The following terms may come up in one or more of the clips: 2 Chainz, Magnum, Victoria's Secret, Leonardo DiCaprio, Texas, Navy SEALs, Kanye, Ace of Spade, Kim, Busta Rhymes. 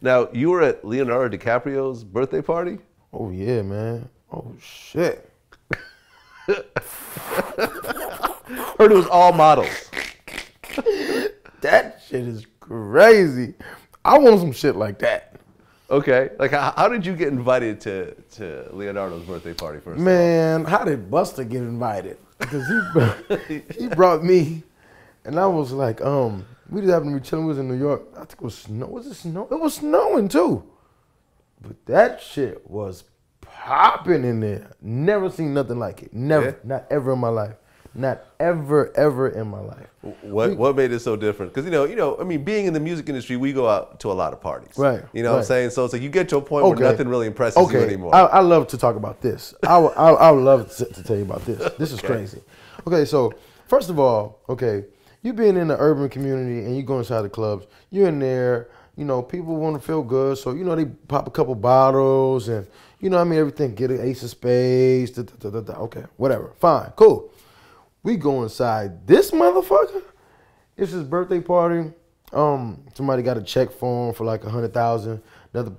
Now, you were at Leonardo DiCaprio's birthday party? Oh, yeah, man. Oh, shit. Heard it was all models. That shit is crazy. I want some shit like that. Okay, like how did you get invited to Leonardo's birthday party first? Man, how did Busta get invited? Because he brought me, and I was like, we just happened to be chilling. We was in New York. I think it was snow. Was it snow? It was snowing too, but that shit was popping in there. Never seen nothing like it. Never, yeah. Not ever in my life. Not ever, ever in my life. What made it so different? Because I mean, being in the music industry, we go out to a lot of parties. Right. You know what I'm saying? So it's like you get to a point where nothing really impresses you anymore. I love to talk about this. I would love to tell you about this. This is crazy. Okay, so first of all, you being in the urban community and you go inside the clubs, you're in there, people want to feel good, so they pop a couple bottles and everything, get an Ace of Spades, okay, whatever, fine, cool. We go inside this motherfucker. It's his birthday party. Somebody got a check for him for like 100,000. Another,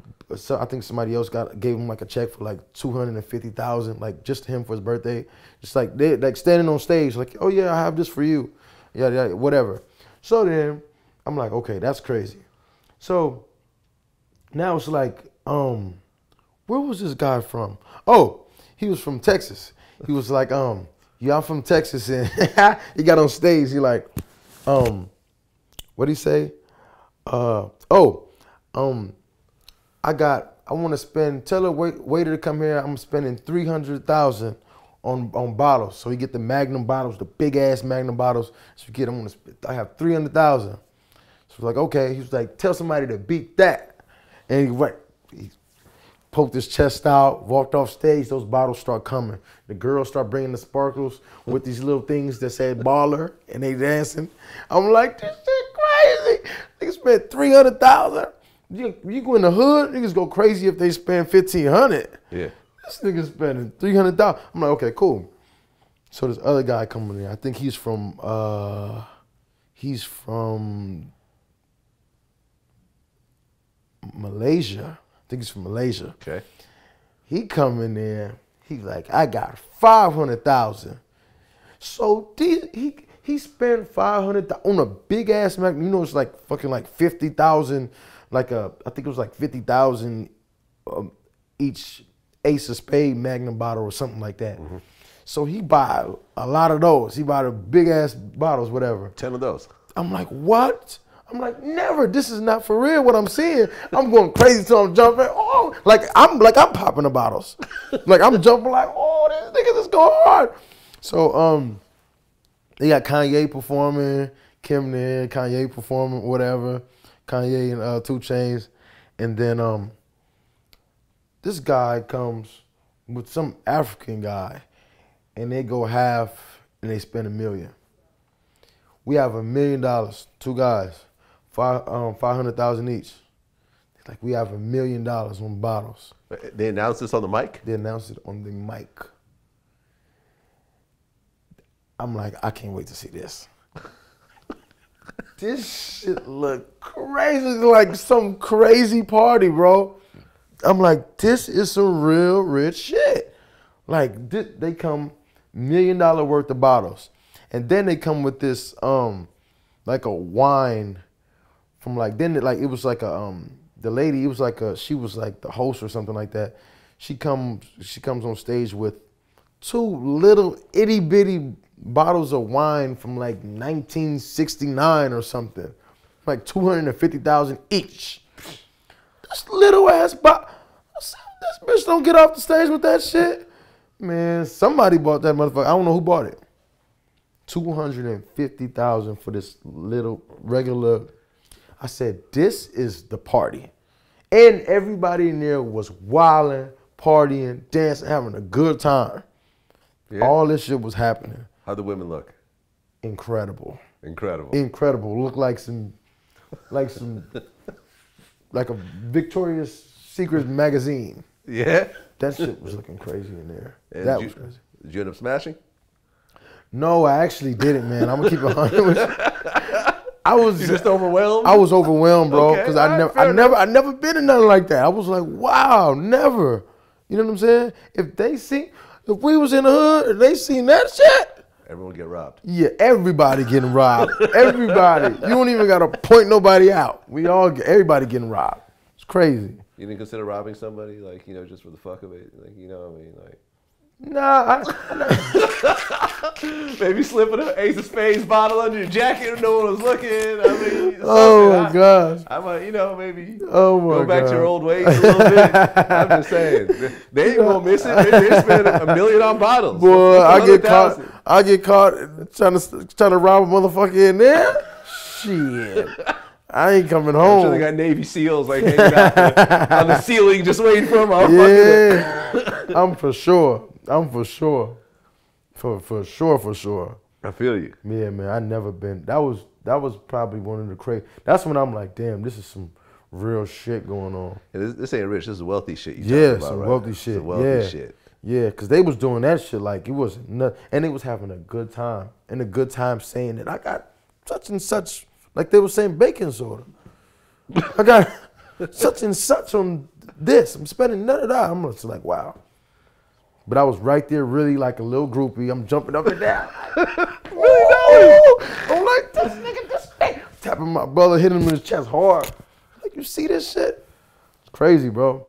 I think somebody else gave him like a check for like 250,000, like just him for his birthday. Just like they standing on stage, like, oh yeah, I have this for you, yeah, whatever. So then I'm like, okay, that's crazy. So now it's like, where was this guy from? Oh, he was from Texas. He was like, yeah, I'm from Texas, and he got on stage, he like, what'd he say? I wanna spend, tell a waiter to come here, I'm spending $300,000 on bottles. So he get the Magnum bottles, the big ass Magnum bottles. So you get, I have 300,000. So he's like, okay, he was like, tell somebody to beat that. And he went, he poked his chest out, walked off stage, those bottles start coming. The girls start bringing the sparkles with these little things that said baller, and they dancing. I'm like, this shit crazy. Niggas spent 300,000. You go in the hood, niggas go crazy if they spend 1,500. Yeah. This nigga spending 300,000. I'm like, okay, cool. So this other guy coming in, I think he's from Malaysia. I think he's from Malaysia. Okay. He come in there, he's like, I got 500,000. So he spent 500 on a big ass Mac. It's like fucking like 50,000, like I think it was like 50,000 each Ace of Spade Magnum bottle or something like that. Mm-hmm. So he bought a lot of those. He bought a big ass bottles, whatever. 10 of those. I'm like, what? I'm like, never, this is not for real what I'm seeing. I'm going crazy till I'm jumping. Oh, like I'm popping the bottles. Like I'm jumping like, oh, these niggas is going hard. So they got Kanye performing, Kim there, Kanye performing, whatever. Kanye and 2 Chainz. And then this guy comes with some African guy and they go half and they spend $1 million. We have $1 million, two guys. 500,000 each. Like, we have $1 million on bottles. They announced this on the mic? They announced it on the mic. I'm like, I can't wait to see this. This shit look crazy, like some crazy party, bro. I'm like, this is some real rich shit. Like, they come $1 million worth of bottles. And then they come with this, like a wine, from like then it, like it was like a the lady, it was like a, she was like the host or something like that. She comes on stage with two little itty bitty bottles of wine from like 1969 or something, like 250,000 each. This little ass bottle, this bitch don't get off the stage with that shit, man. Somebody bought that motherfucker. I don't know who bought it. 250,000 for this little regular. I said, this is the party. And everybody in there was wilding, partying, dancing, having a good time. Yeah. All this shit was happening. How'd the women look? Incredible. Incredible. Incredible. Looked like some, like a Victoria's Secret magazine. Yeah? That shit was looking crazy in there. And that was crazy. Did you end up smashing? No, I actually didn't, man. I'm gonna keep it 100. I was just overwhelmed. I was overwhelmed, bro, because okay, I never been in nothing like that. I was like, wow, never. You know what I'm saying? If they see, if we was in the hood, and they seen that shit, everyone get robbed. Yeah, everybody getting robbed. Everybody. You don't even gotta point nobody out. We all get, everybody getting robbed. It's crazy. You didn't consider robbing somebody, like, you know, just for the fuck of it, like, you know what I mean, like. Nah, maybe slipping an Ace of Spades bottle under your jacket, no one was looking. I mean, oh my gosh, I might, you know, maybe go back to your old ways a little bit. I'm just saying, they ain't gonna miss it. They spend $1 million on bottles. Boy, I get caught trying to rob a motherfucker in there. Shit. I ain't coming home. I'm sure they got Navy SEALs like hanging out on the ceiling, just waiting for them. Yeah, I'm for sure. I'm for sure. For sure. I feel you. Yeah, man. I never been. That was probably one of the crazy. That's when I'm like, damn, this is some real shit going on. Yeah, this ain't rich. This is wealthy shit. Yeah, some wealthy shit. Yeah, cause they was doing that shit like it wasn't nothing, and they was having a good time. And a good time saying that I got such and such. Like they were saying baking soda. I got such and such on this. I'm spending none of that. I'm just like, wow. But I was right there, really like a little groupie. I'm jumping up and down. Really? I'm like, this nigga, this thing. Tapping my brother, hitting him in his chest hard. Like, you see this shit? It's crazy, bro.